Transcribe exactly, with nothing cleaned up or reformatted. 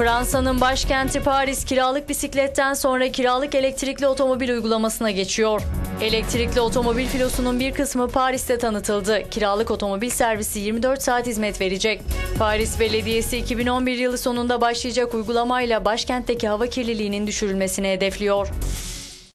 Fransa'nın başkenti Paris kiralık bisikletten sonra kiralık elektrikli otomobil uygulamasına geçiyor. Elektrikli otomobil filosunun bir kısmı Paris'te tanıtıldı. Kiralık otomobil servisi yirmi dört saat hizmet verecek. Paris Belediyesi iki bin on bir yılı sonunda başlayacak uygulamayla başkentteki hava kirliliğinin düşürülmesini hedefliyor.